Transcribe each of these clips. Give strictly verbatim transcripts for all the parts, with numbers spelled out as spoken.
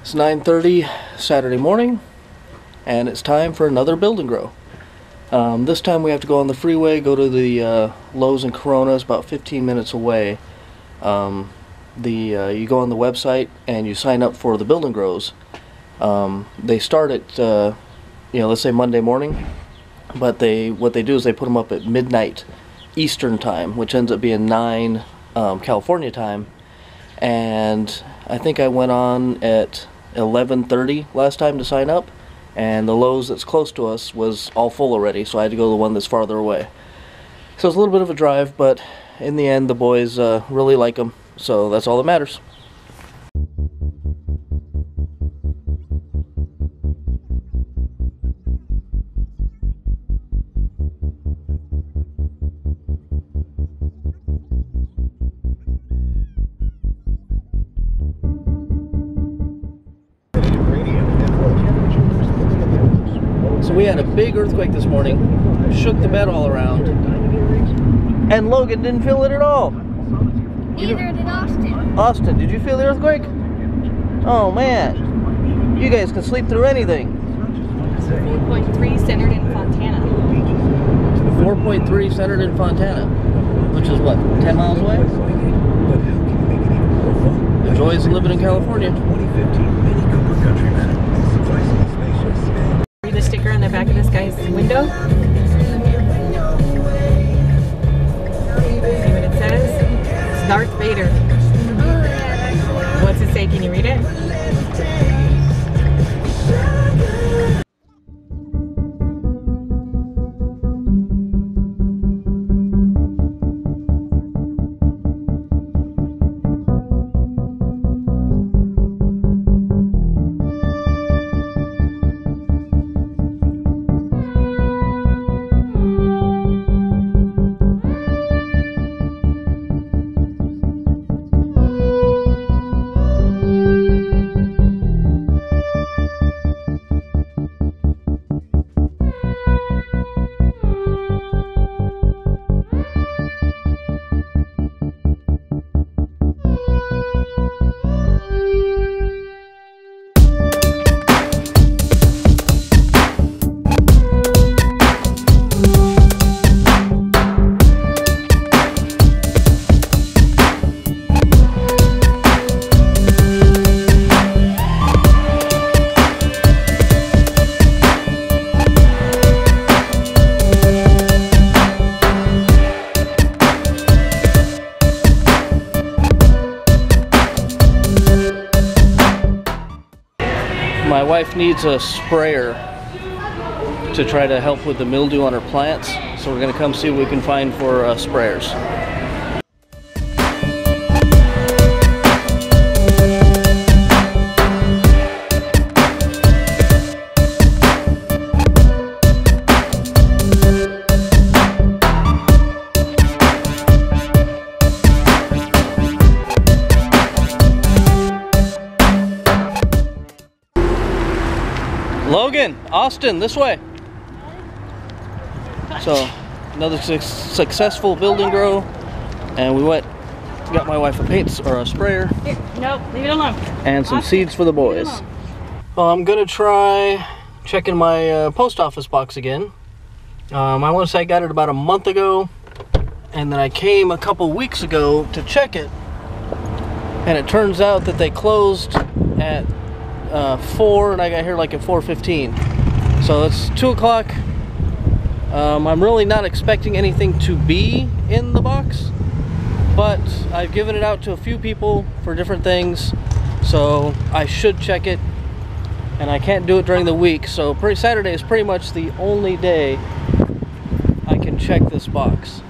It's nine thirty Saturday morning, and it's time for another build and grow. Um, this time we have to go on the freeway, go to the uh, Lowes and Corona's, about fifteen minutes away. Um, the uh, you go on the website and you sign up for the build and grows. Um, they start at uh, you know, let's say Monday morning, but they what they do is they put them up at midnight Eastern time, which ends up being nine um, California time. And I think I went on at eleven thirty last time to sign up, and the Lowes that's close to us was all full already, so I had to go to the one that's farther away. So it's a little bit of a drive, but in the end the boys uh, really like them, so that's all that matters. We had a big earthquake this morning, shook the bed all around, and Logan didn't feel it at all. Neither did Austin. Austin, did you feel the earthquake? Oh man, you guys can sleep through anything. four point three centered in Fontana. four point three centered in Fontana, which is what, ten miles away? The joys of living in California. Sticker on the back of this guy's window. See what it says? It's Darth Vader. What's it say? Can you read it? My wife needs a sprayer to try to help with the mildew on her plants, so we're going to come see what we can find for uh, sprayers. Logan, Austin, this way. So, another su successful build and grow, and we went, got my wife a paint or a sprayer. Here, nope, leave it alone. And some Austin, seeds for the boys. Well, I'm gonna try checking my uh, post office box again. Um, I want to say I got it about a month ago, and then I came a couple weeks ago to check it, and it turns out that they closed at Uh, four, and I got here like at four fifteen, so it's two o'clock. um, I'm really not expecting anything to be in the box, but I've given it out to a few people for different things, so I should check it. And I can't do it during the week, so pretty, Saturday is pretty much the only day I can check this box.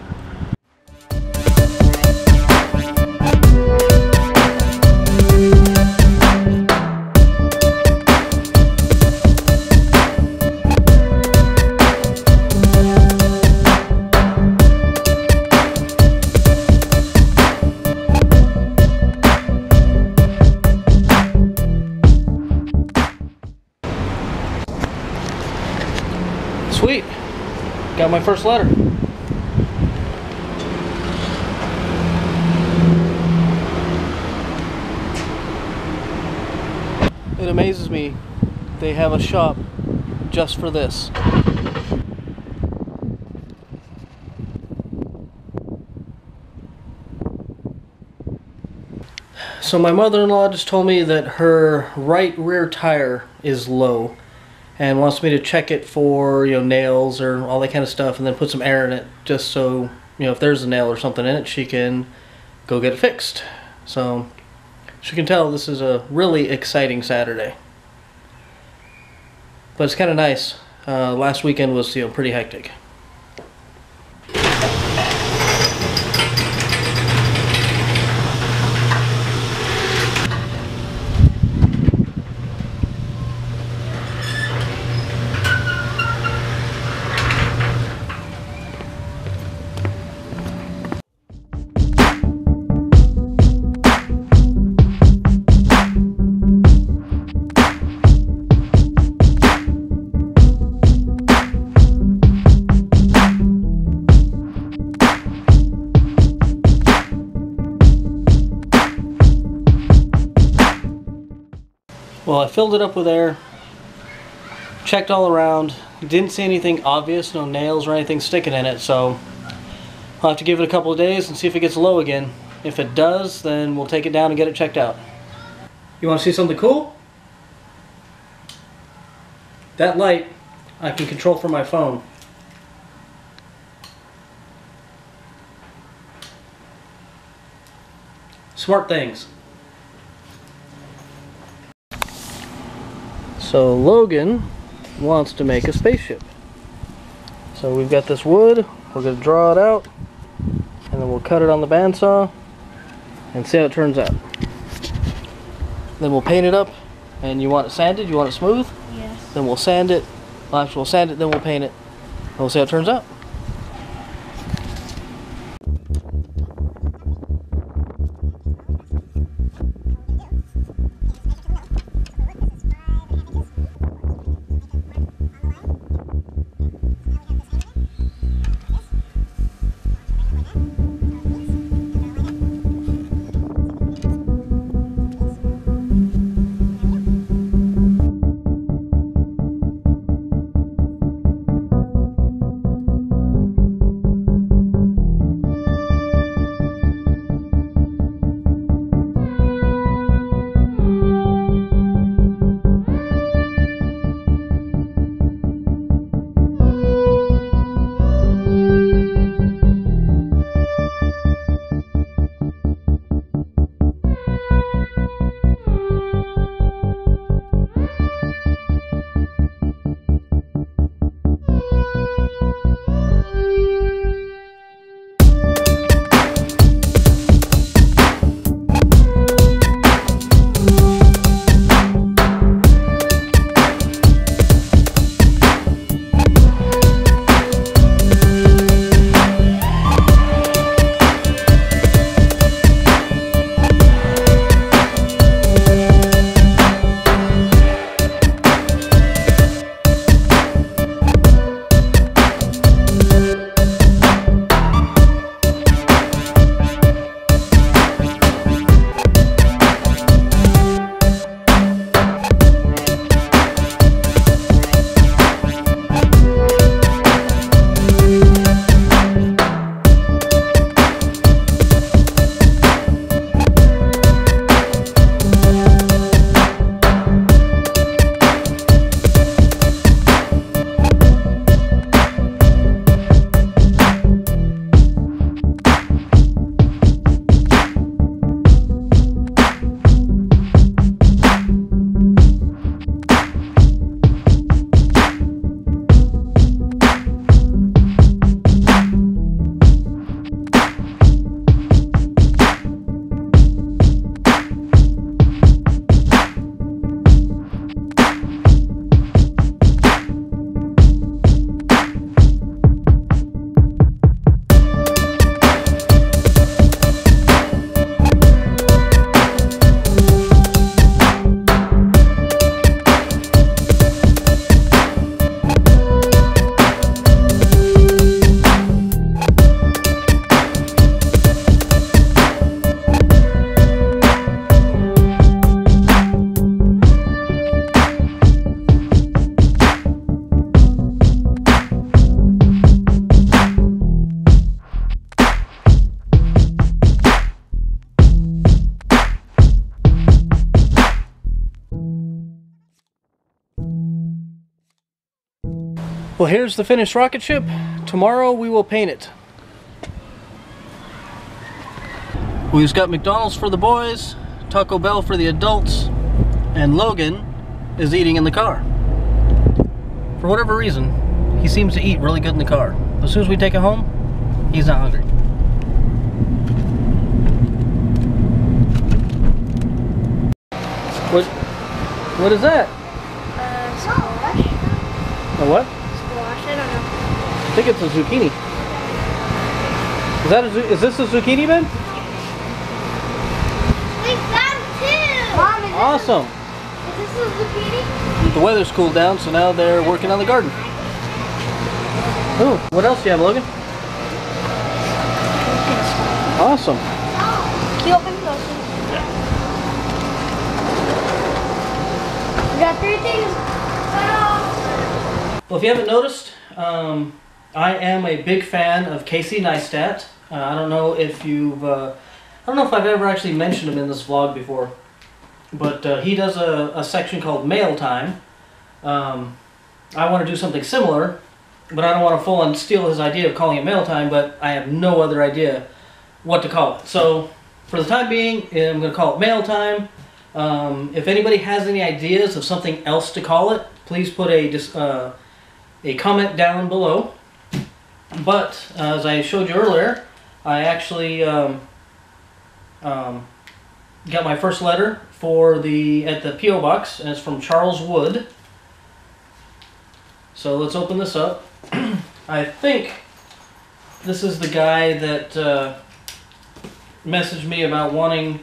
Sweet. Got my first letter. It amazes me they have a shop just for this. So my mother-in-law just told me that her right rear tire is low and wants me to check it for, you know, nails or all that kind of stuff, and then put some air in it just so, you know, if there's a nail or something in it, she can go get it fixed. So she can tell this is a really exciting Saturday. But it's kind of nice. Uh, last weekend was, you know, pretty hectic. Well, I filled it up with air, checked all around, didn't see anything obvious, no nails or anything sticking in it, so I'll have to give it a couple of days and see if it gets low again. If it does, then we'll take it down and get it checked out. You want to see something cool? That light I can control from my phone. Smart things. So Logan wants to make a spaceship. So we've got this wood, we're going to draw it out, and then we'll cut it on the bandsaw and see how it turns out. Then we'll paint it up, and you want it sanded, you want it smooth? Yes. Then we'll sand it, well actually we'll sand it, then we'll paint it, and we'll see how it turns out. Well, here's the finished rocket ship. Tomorrow we will paint it. We've got McDonald's for the boys, Taco Bell for the adults, and Logan is eating in the car. For whatever reason, he seems to eat really good in the car. As soon as we take it home, he's not hungry. What? What is that? Uh, squash. A what? Squash. I don't know. I think it's a zucchini. Is that a? Is this a zucchini, Ben? We found two. Mom, is awesome. This, is this a zucchini? The weather's cooled down, so now they're working on the garden. Ooh, what else do you have, Logan? Awesome. Oh, cute and cozy. Got three things. Well, if you haven't noticed, um, I am a big fan of Casey Neistat. Uh, I don't know if you've, uh, I don't know if I've ever actually mentioned him in this vlog before, but uh, he does a, a section called Mail Time. Um, I want to do something similar, but I don't want to full on steal his idea of calling it Mail Time, but I have no other idea what to call it. So, for the time being, I'm going to call it Mail Time. Um, if anybody has any ideas of something else to call it, please put a uh, a comment down below. But uh, as I showed you earlier, I actually um, um, got my first letter for the at the P O box, and it's from Charles Wood. So let's open this up. I think this is the guy that uh, messaged me about wanting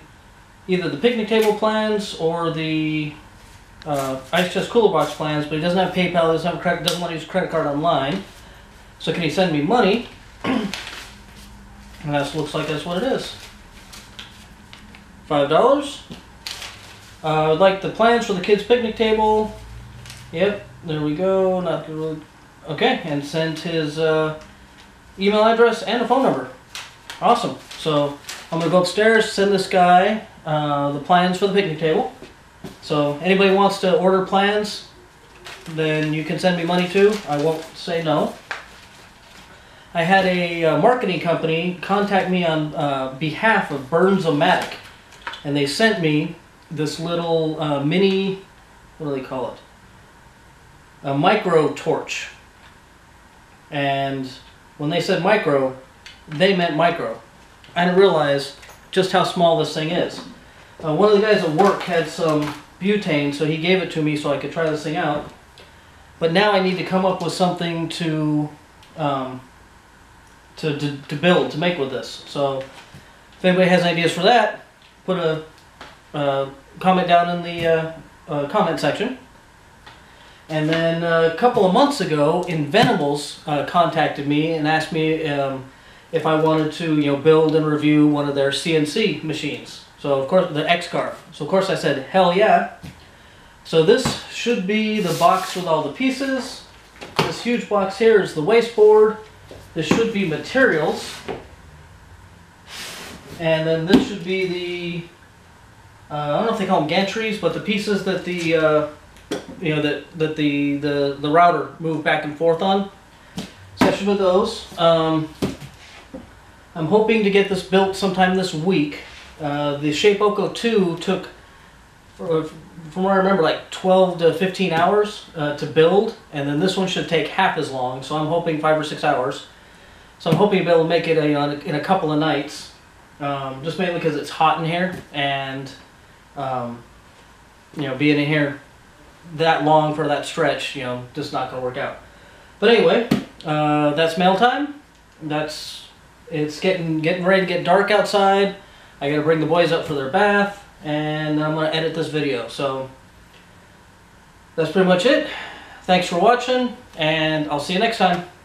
either the picnic table plans or the uh, ice chest cooler box plans, but he doesn't have PayPal, doesn't have credit, doesn't want to use credit card online. So can he send me money? And that looks like that's what it is. Five dollars. Uh, I would like the plans for the kids' picnic table. Yep, there we go. Not really. Okay, and sent his uh, email address and a phone number. Awesome. So I'm gonna go upstairs, send this guy Uh, the plans for the picnic table. So anybody wants to order plans, then you can send me money too. I won't say no. I had a uh, marketing company contact me on uh, behalf of Burns-O-Matic, and they sent me this little uh, mini, what do they call it? A micro torch. And when they said micro, they meant micro. I didn't realize just how small this thing is. Uh, one of the guys at work had some butane, so he gave it to me so I could try this thing out. But now I need to come up with something to um, to, to, to build, to make with this. So if anybody has ideas for that, put a uh, comment down in the uh, uh, comment section. And then uh, a couple of months ago, Inventables uh, contacted me and asked me um, if I wanted to, you know, build and review one of their C N C machines. So of course, the X carve. So of course I said, hell yeah. So this should be the box with all the pieces. This huge box here is the wasteboard. This should be materials. And then this should be the, uh, I don't know if they call them gantries, but the pieces that the, uh, you know, that, that the, the, the router moved back and forth on. So I should put those. Um, I'm hoping to get this built sometime this week. Uh, the Shapeoko two took, from what I remember, like twelve to fifteen hours uh, to build, and then this one should take half as long, so I'm hoping five or six hours. So I'm hoping to be able to make it a, you know, in a couple of nights, um, just mainly because it's hot in here, and um, you know, being in here that long for that stretch, you know, just not going to work out. But anyway, uh, that's mail time. That's It's getting getting ready to get dark outside. I gotta bring the boys up for their bath, and then I'm gonna edit this video. So that's pretty much it. Thanks for watching, and I'll see you next time.